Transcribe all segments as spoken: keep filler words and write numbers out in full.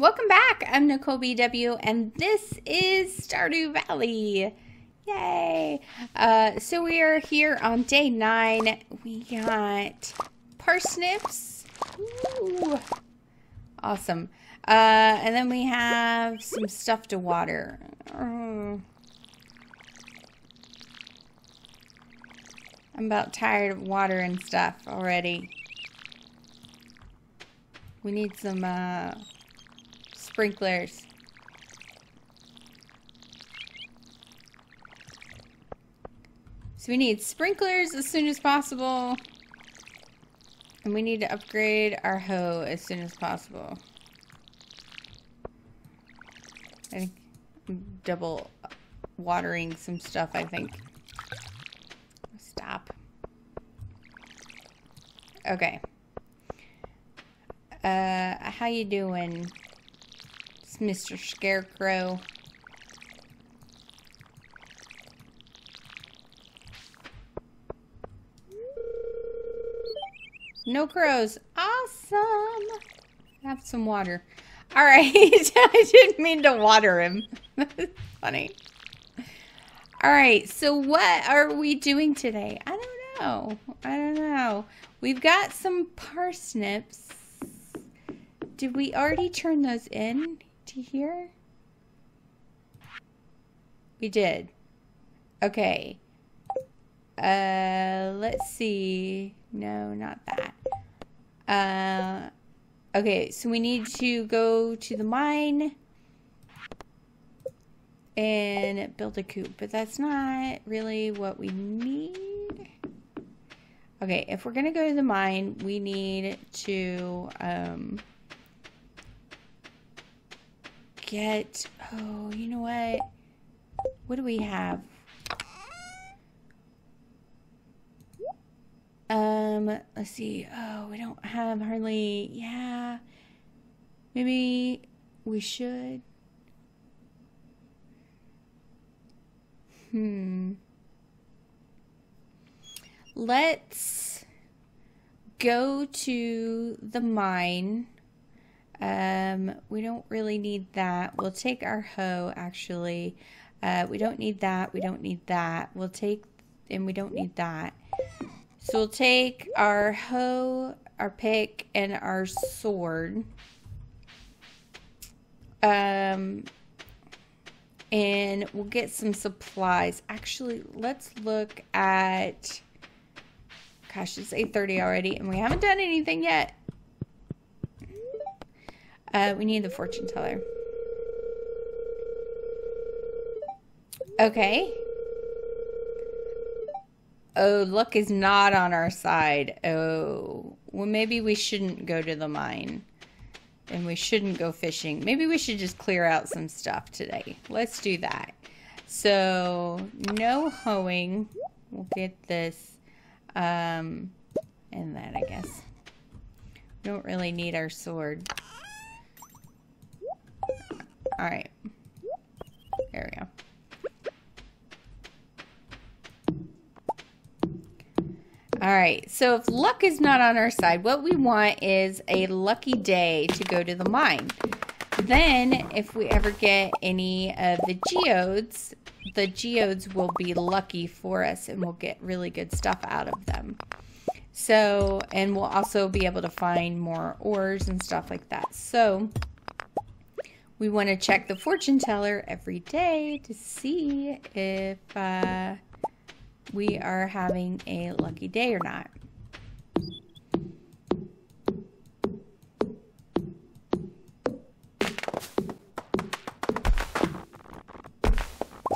Welcome back. I'm Nicole B W, and this is Stardew Valley. Yay! Uh, so we are here on day nine. We got parsnips. Ooh. Awesome. Uh, and then we have some stuff to water. Oh. I'm about tired of water and stuff already. We need some, uh... sprinklers. So we need sprinklers as soon as possible. And we need to upgrade our hoe as soon as possible. I think I'm double watering some stuff, I think. Stop. Okay. Uh, how you doing? Mister Scarecrow. No crows. Awesome. Have some water. All right. I didn't mean to water him. That's funny. All right. So what are we doing today? I don't know. I don't know. We've got some parsnips. Did we already turn those in? Here we did. Okay, uh let's see. No, not that. Uh okay, so we need to go to the mine and build a coop, but that's not really what we need. Okay, if we're gonna go to the mine, we need to um get, oh, you know what? What do we have? Um, let's see. Oh, we don't have hardly, yeah. Maybe we should. Hmm. Let's go to the mine. Um, we don't really need that. We'll take our hoe, actually. Uh, we don't need that. We don't need that. We'll take, and we don't need that. So we'll take our hoe, our pick, and our sword. Um, and we'll get some supplies. Actually, let's look at, gosh, it's eight thirty already, and we haven't done anything yet. Uh, we need the fortune teller. Okay. Oh, luck is not on our side. Oh. Well, maybe we shouldn't go to the mine. And we shouldn't go fishing. Maybe we should just clear out some stuff today. Let's do that. So, no hoeing. We'll get this. Um, and that, I guess. We don't really need our sword. All right, there we go. All right, so if luck is not on our side, what we want is a lucky day to go to the mine. Then if we ever get any of the geodes, the geodes will be lucky for us and we'll get really good stuff out of them. So, and we'll also be able to find more ores and stuff like that. So, we want to check the fortune teller every day to see if uh, we are having a lucky day or not.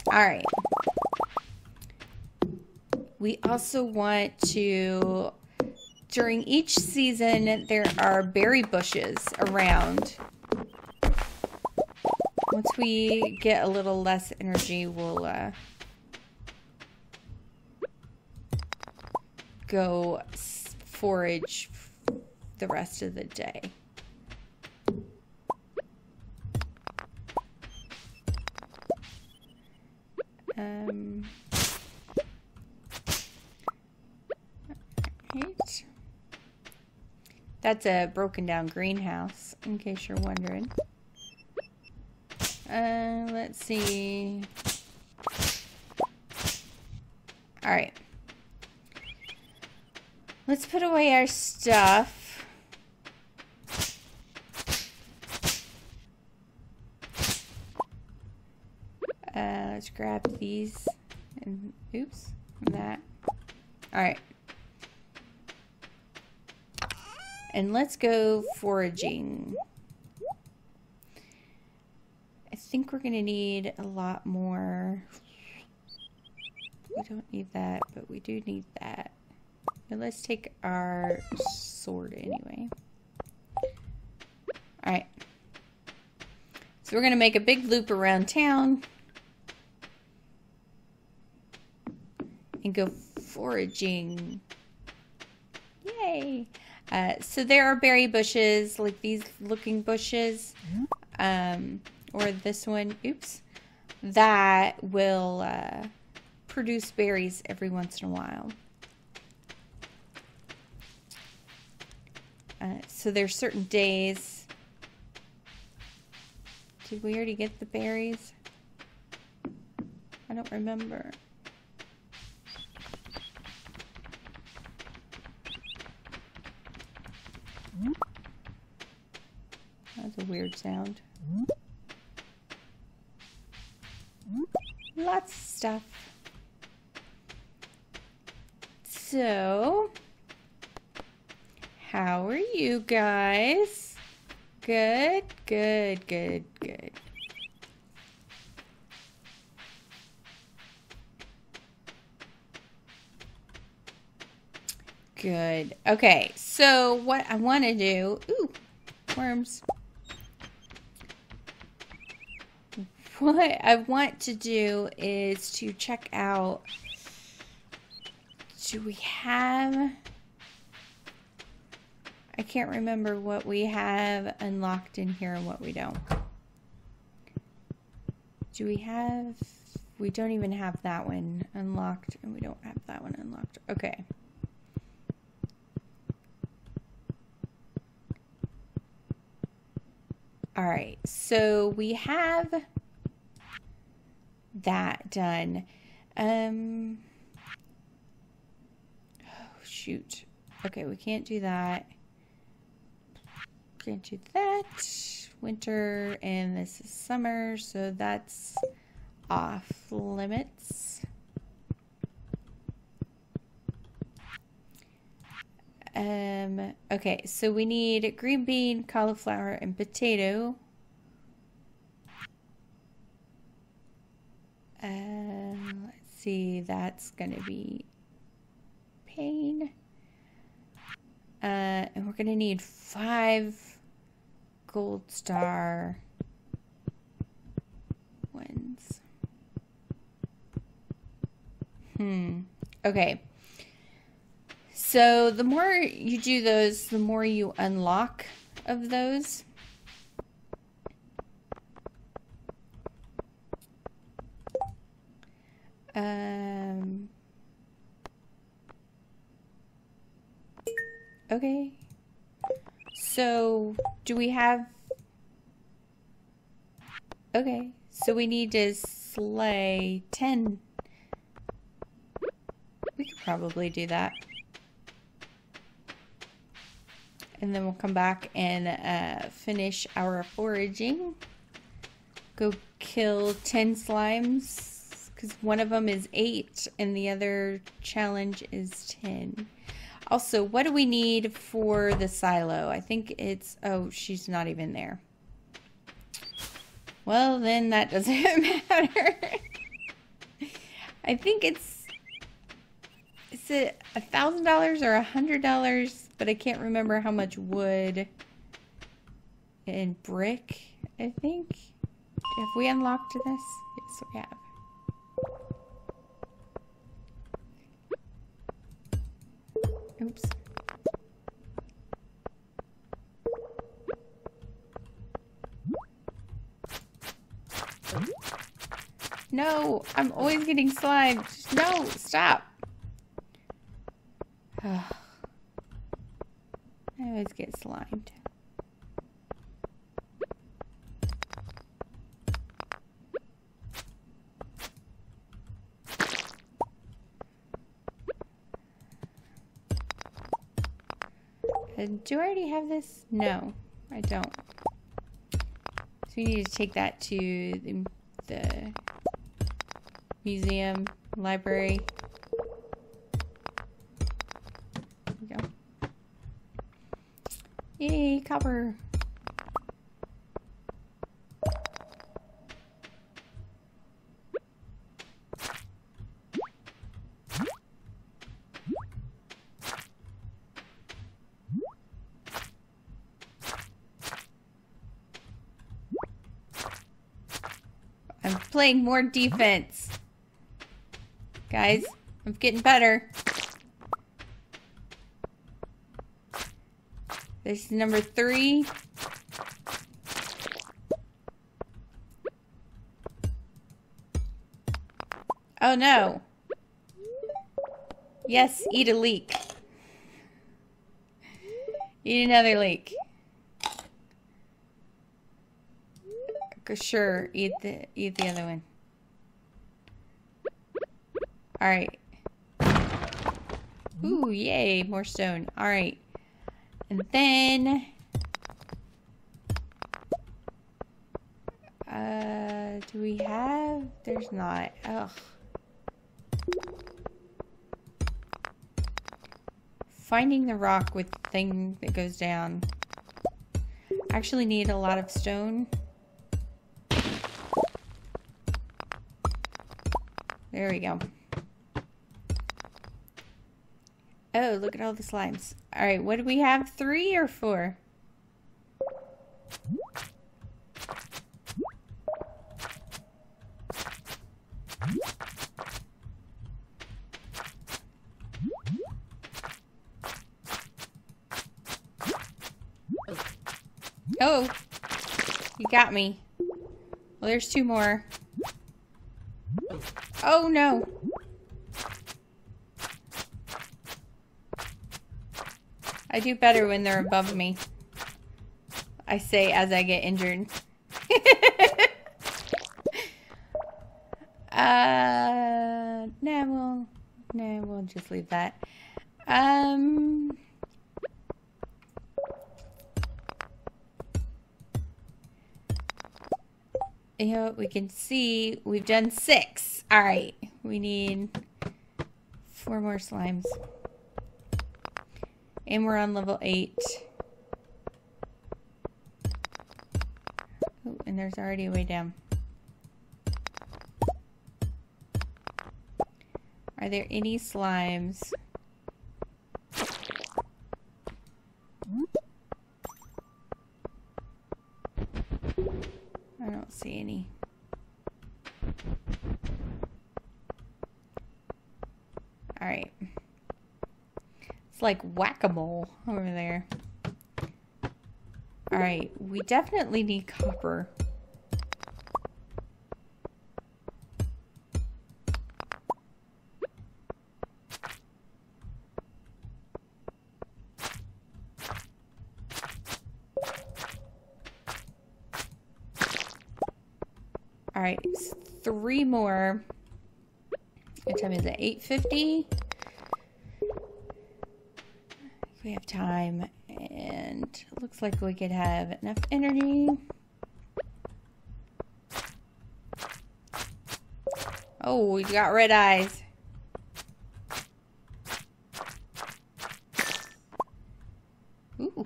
All right. We also want to, during each season, there are berry bushes around. Once we get a little less energy, we'll uh, go forage the rest of the day. Um, right. That's a broken down greenhouse, in case you're wondering. Uh, let's see. All right. Let's put away our stuff. Uh, let's grab these and oops, and that. All right. And let's go foraging. I think we're gonna need a lot more. We don't need that, but we do need that. Now let's take our sword anyway. Alright. So we're going to make a big loop around town. And go foraging. Yay! Uh, so there are berry bushes, like these looking bushes. Um, or this one. Oops. That will uh, produce berries every once in a while. Uh, so there's certain days. Did we already get the berries? I don't remember. That was a weird sound. Lots of stuff. So... how are you guys? Good, good, good, good. Good. Okay, so what I want to do... Ooh, worms. What I want to do is to check out... Do we have... I can't remember what we have unlocked in here and what we don't. Do we have... We don't even have that one unlocked, and we don't have that one unlocked. Okay. Alright, so we have that done. Um, oh, shoot. Okay, we can't do that. Can't do that. Winter, and this is summer, so that's off limits. Um, okay, so we need green bean, cauliflower, and potato. Um, let's see, that's gonna be pain. Uh, and we're gonna need five gold star ones. Hmm. Okay. So the more you do those, the more you unlock of those. Um. Okay. So, do we have... Okay, so we need to slay ten. We could probably do that. And then we'll come back and uh, finish our foraging. Go kill ten slimes, because one of them is eight, and the other challenge is ten. Also, what do we need for the silo? I think it's... Oh, she's not even there. Well, then that doesn't matter. I think it's... Is it a thousand dollars or a hundred dollars? But I can't remember how much wood and brick, I think. Have we unlocked this? Yes, we have. Oops. No, I'm always getting slimed. No, stop. I always get slimed. Uh, do I already have this? No, I don't. So we need to take that to the, the museum, library. There we go. Yay, copper. Playing more defense. Guys, I'm getting better. This is number three. Oh no. Yes, eat a leek. Eat another leek. Sure, eat the eat the other one. All right. Ooh, yay, more stone. All right, and then uh, do we have? There's not. Ugh. Finding the rock with the thing that goes down. I actually need a lot of stone. There we go. Oh, look at all the slimes. All right, what do we have? Three or four? Oh, you got me. Well, there's two more. Oh no. I do better when they're above me, I say as I get injured. uh, nah, we'll, nah, we'll just leave that. Um, you know what we can see? We've done six. All right, we need four more slimes. And we're on level eight. Oh, and there's already a way down. Are there any slimes? I don't see any. Alright. It's like whack-a-mole over there. Alright, we definitely need copper. Alright, three more. What time is it? eight fifty? We have time, and it looks like we could have enough energy. Oh, we got red eyes. Ooh.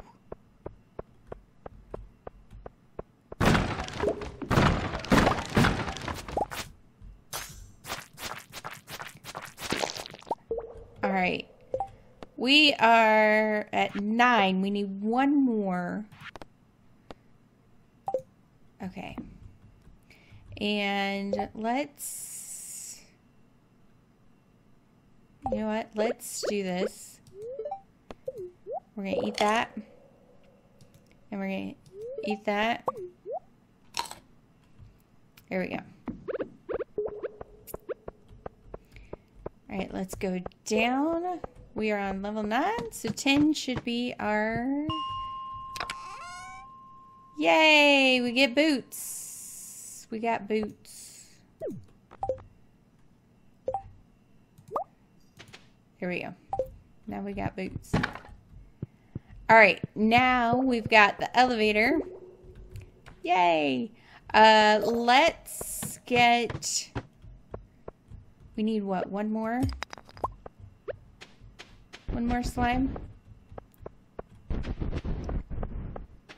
All right. We are at nine. We need one more. Okay. And let's... You know what? Let's do this. We're going to eat that. And we're going to eat that. There we go. Alright, let's go down. We are on level nine, so ten should be our... Yay! We get boots! We got boots. Here we go. Now we got boots. All right, now we've got the elevator. Yay. Uh, let's get, we need what, one more? One more slime?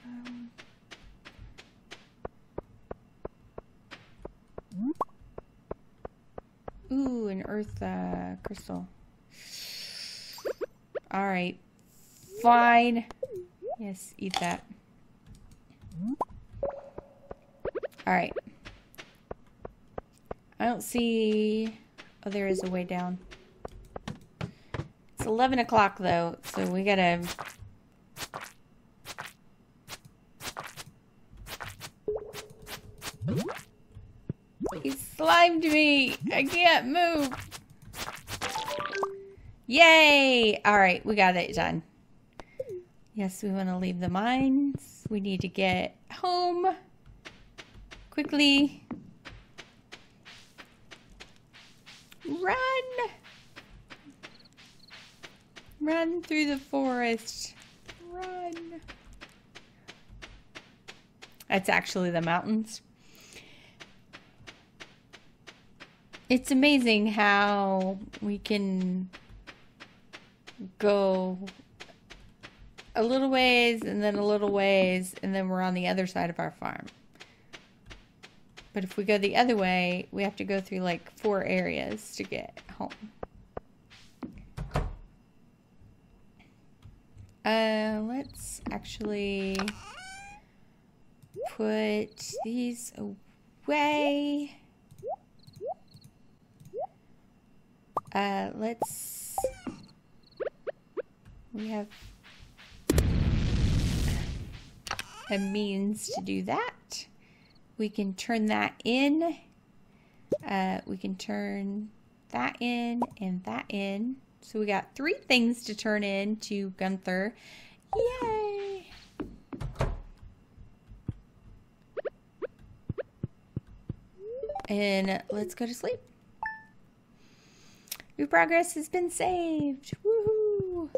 Um. Ooh, an earth uh, crystal. All right, fine. Yes, eat that. All right. I don't see, oh, there is a way down. It's eleven o'clock though, so we gotta. He slimed me. I can't move. Yay. All right, we got it done. Yes, we want to leave the mines. We need to get home quickly. Run. Run through the forest. Run. That's actually the mountains. It's amazing how we can go a little ways and then a little ways and then we're on the other side of our farm. But if we go the other way, we have to go through like four areas to get home. Uh, let's actually put these away. Uh, let's, we have a means to do that. We can turn that in. Uh, we can turn that in and that in. So we got three things to turn in to Gunther. Yay! And let's go to sleep. Your progress has been saved. Woohoo!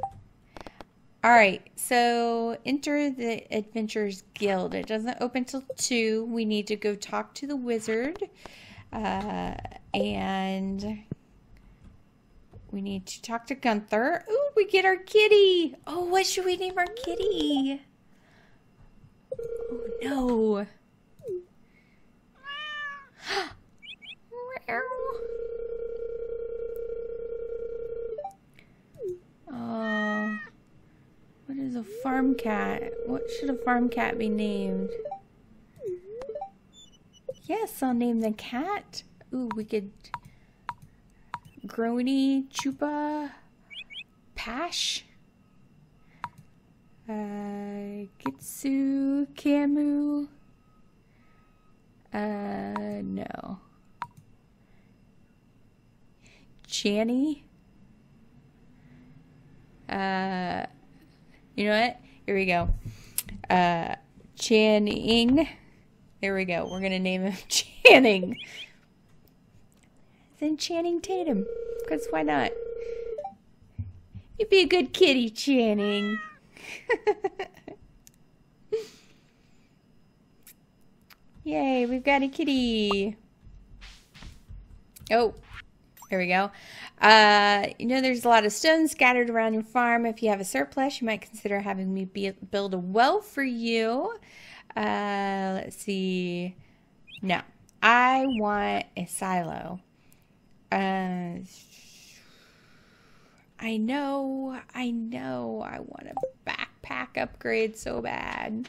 All right, so enter the Adventurer's Guild. It doesn't open till two. We need to go talk to the wizard, uh, and we need to talk to Gunther. Ooh, we get our kitty. Oh, what should we name our kitty? Oh no. Oh, what is a farm cat? What should a farm cat be named? Yes, I'll name the cat. Ooh, we could Grony, Chupa, Pash, uh, Kitsu, Camu, uh, no, Channy. Uh, you know what? Here we go. Uh, Channing. There we go. We're going to name him Channing. Then Channing Tatum, because why not? You'd be a good kitty, Channing. Yay, we've got a kitty. Oh, there we go. Uh, you know, there's a lot of stones scattered around your farm. If you have a surplus, you might consider having me be build a well for you. Uh, let's see. No, I want a silo. Uh, I know, I know, I want a backpack upgrade so bad.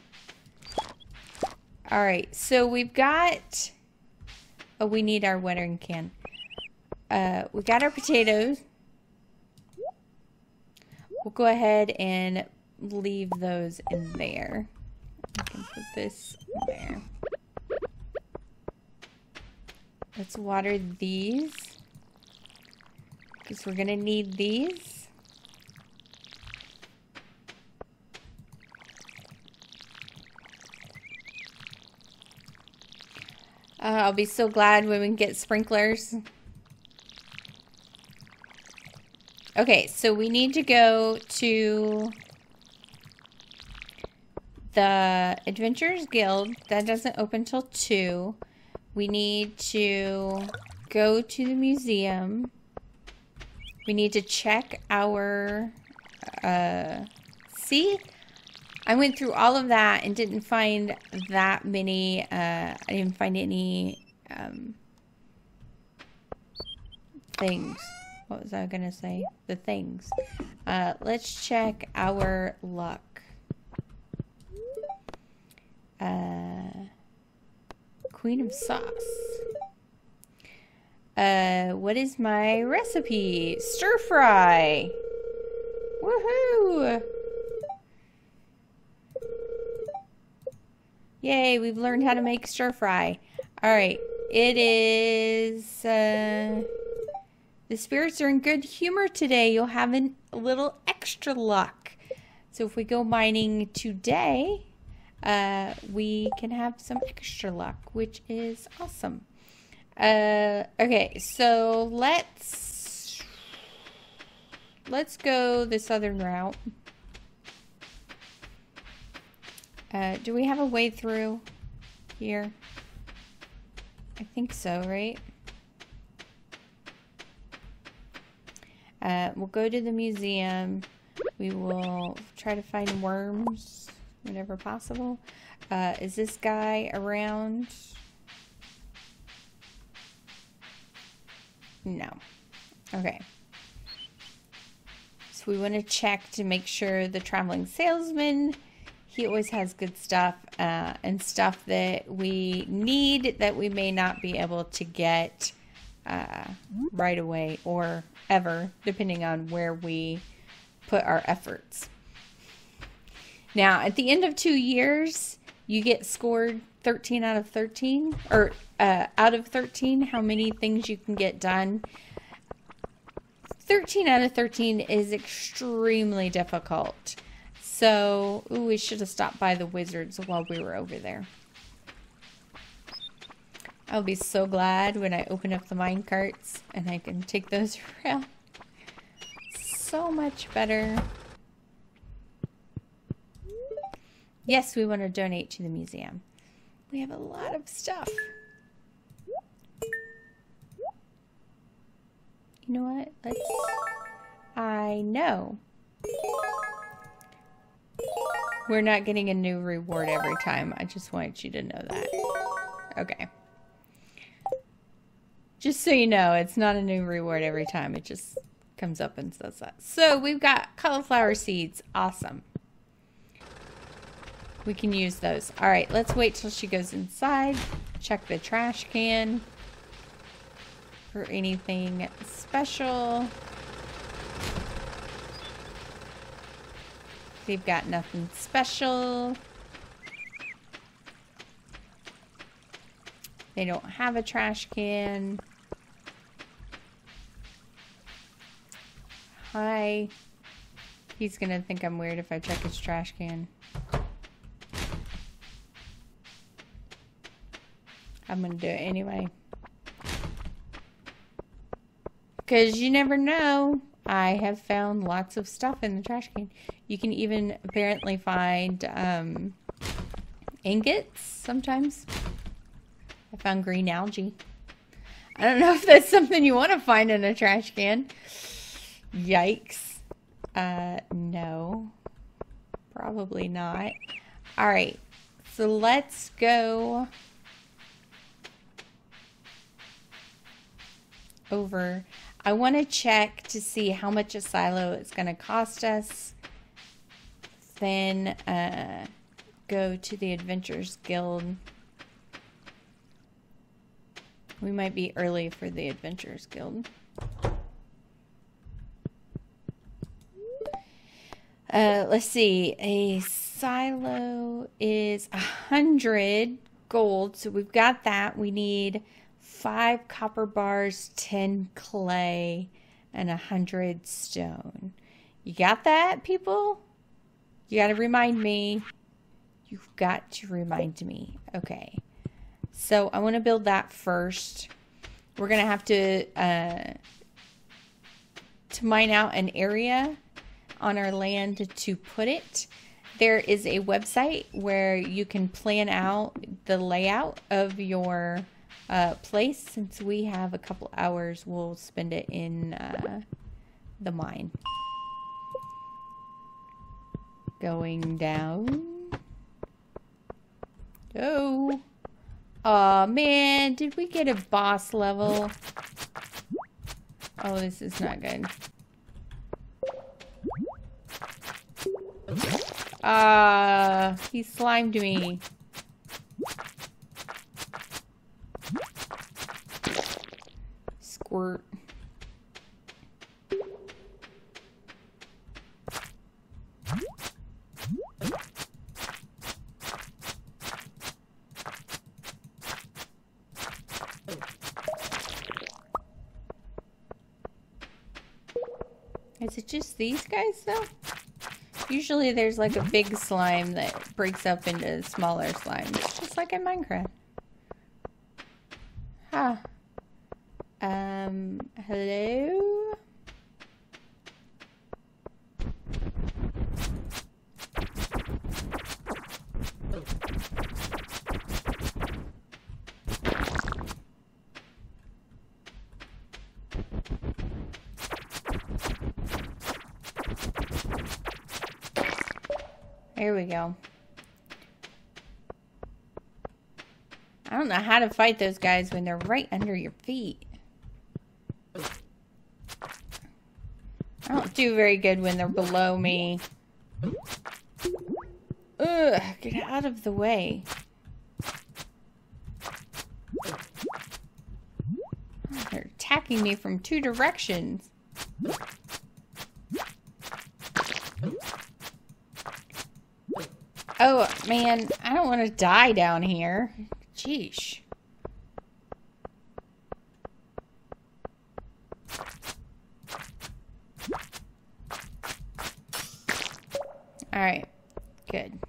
All right, so we've got, oh, we need our watering can. Uh, we got our potatoes. We'll go ahead and leave those in there. I can put this in there. Let's water these. Because we're going to need these. Uh, I'll be so glad when we can get sprinklers. Okay, so we need to go to the Adventurer's Guild. That doesn't open till two. We need to go to the museum. We need to check our... Uh, see? I went through all of that and didn't find that many... Uh, I didn't find any um, things. What was I going to say? The things. Uh, let's check our luck. Uh, Queen of Sauce. Uh, what is my recipe? Stir fry. Woohoo! Yay, we've learned how to make stir fry. Alright, it is... Uh, the spirits are in good humor today. You'll have an, a little extra luck. So if we go mining today, uh, we can have some extra luck, which is awesome. Uh, okay, so let's, let's go the southern route. Uh, do we have a way through here? I think so, right? Uh, we'll go to the museum. We will try to find worms whenever possible. Uh, is this guy around? No. Okay. So we want to check to make sure the traveling salesman, he always has good stuff uh, and stuff that we need that we may not be able to get uh, right away or ever, depending on where we put our efforts. Now, at the end of two years, you get scored thirteen out of thirteen, or uh, out of thirteen, how many things you can get done. thirteen out of thirteen is extremely difficult. So, ooh, we should have stopped by the wizards while we were over there. I'll be so glad when I open up the mine carts and I can take those around. So much better. Yes, we want to donate to the museum. We have a lot of stuff. You know what? Let's... I know. We're not getting a new reward every time. I just wanted you to know that. Okay. Just so you know, it's not a new reward every time. It just comes up and says that. So we've got cauliflower seeds. Awesome. We can use those. All right, let's wait till she goes inside. Check the trash can for anything special. We've got nothing special. They don't have a trash can. Hi. He's gonna think I'm weird if I check his trash can. I'm gonna do it anyway. Because you never know. I have found lots of stuff in the trash can. You can even apparently find um, ingots sometimes. I found green algae. I don't know if that's something you want to find in a trash can. Yikes. Uh, no. Probably not. Alright. So let's go... over. I want to check to see how much a silo is going to cost us. Then uh, go to the Adventurer's Guild. We might be early for the Adventurer's Guild. Uh, let's see. A silo is a hundred gold, so we've got that. We need five copper bars, ten clay, and a hundred stone. You got that, people? You got to remind me. You've got to remind me. Okay. So I want to build that first. We're going to have to, uh, to mine out an area on our land to put it. There is a website where you can plan out the layout of your uh, place. Since we have a couple hours, we'll spend it in uh, the mine. Going down. Oh. Aw, oh, man. Did we get a boss level? Oh, this is not good. Uh, he slimed me. Squirt. Is it just these guys, though? Usually there's like a big slime that breaks up into smaller slimes, just like in Minecraft. Huh. Um, hello? Here we go. I don't know how to fight those guys when they're right under your feet. I don't do very good when they're below me. Ugh, get out of the way. They're attacking me from two directions. Oh, man, I don't want to die down here. Jeez. All right, good.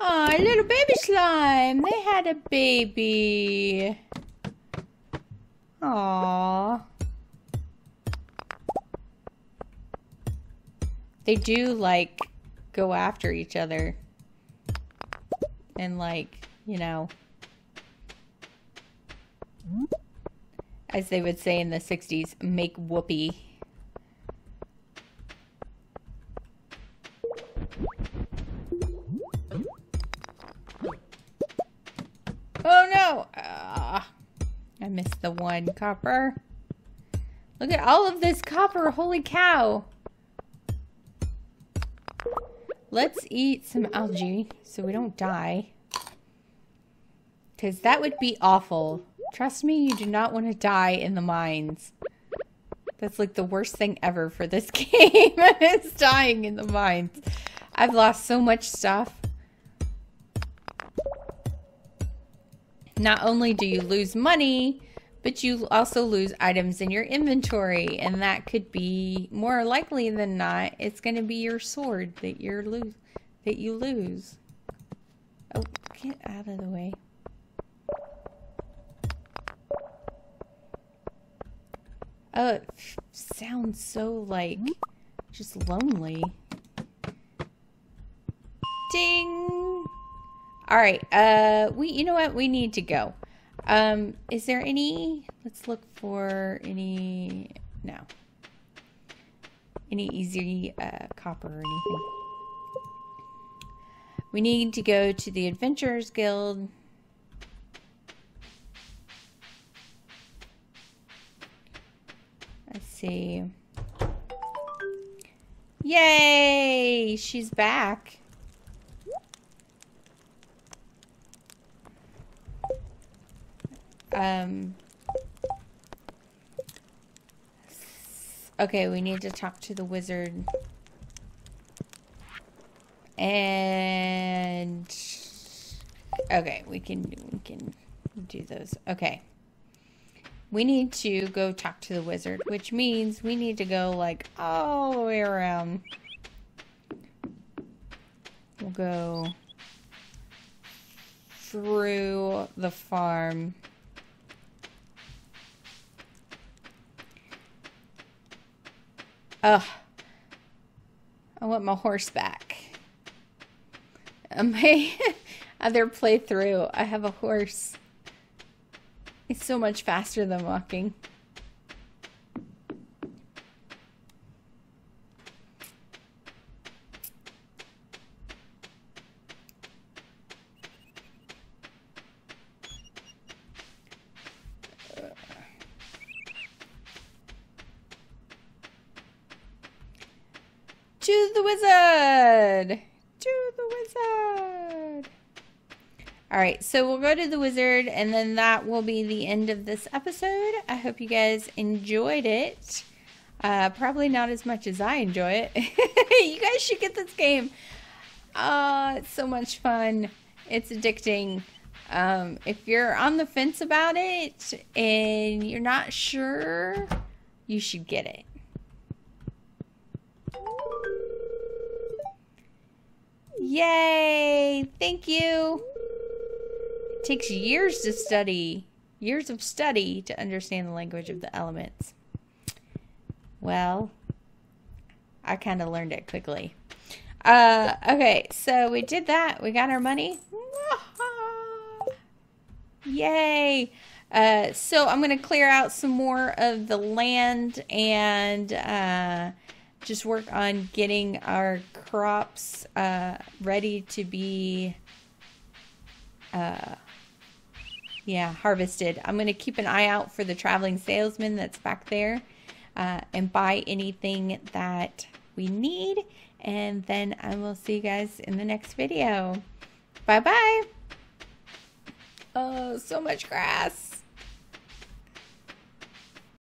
Aw, little baby slime. They had a baby. Aww. They do, like, go after each other. And, like, you know. As they would say in the sixties, make whoopee. Oh, no! Uh, I missed the one copper. Look at all of this copper. Holy cow. Let's eat some algae so we don't die. Because that would be awful. Trust me, you do not want to die in the mines. That's like the worst thing ever for this game. It's dying in the mines. I've lost so much stuff. Not only do you lose money, but you also lose items in your inventory, and that could be, more likely than not, it's going to be your sword that you're lose, that you lose. Oh, get out of the way. Oh, it sounds so, like, just lonely. Ding! Alright, uh, we, you know what? We need to go. Um, is there any, let's look for any, no, any easy, uh, copper or anything. We need to go to the Adventurer's Guild. Let's see. Yay! She's back. Um, okay, we need to talk to the wizard. And, okay, we can, we can do those. Okay. We need to go talk to the wizard, which means we need to go, like, all the way around. We'll go through the farm. Ugh. I want my horse back. My other playthrough, I have a horse. It's so much faster than walking. Choose the wizard! Choose the wizard! Alright, so we'll go to the wizard, and then that will be the end of this episode. I hope you guys enjoyed it. Uh, probably not as much as I enjoy it. You guys should get this game. Oh, it's so much fun. It's addicting. Um, if you're on the fence about it, and you're not sure, you should get it. Yay! Thank you! It takes years to study, years of study to understand the language of the elements. Well, I kind of learned it quickly. Uh, okay, so we did that. We got our money. Yay! Uh, so I'm going to clear out some more of the land and... Uh, just work on getting our crops uh, ready to be uh, yeah, harvested. I'm going to keep an eye out for the traveling salesman that's back there uh, and buy anything that we need. And then I will see you guys in the next video. Bye-bye. Oh, so much grass.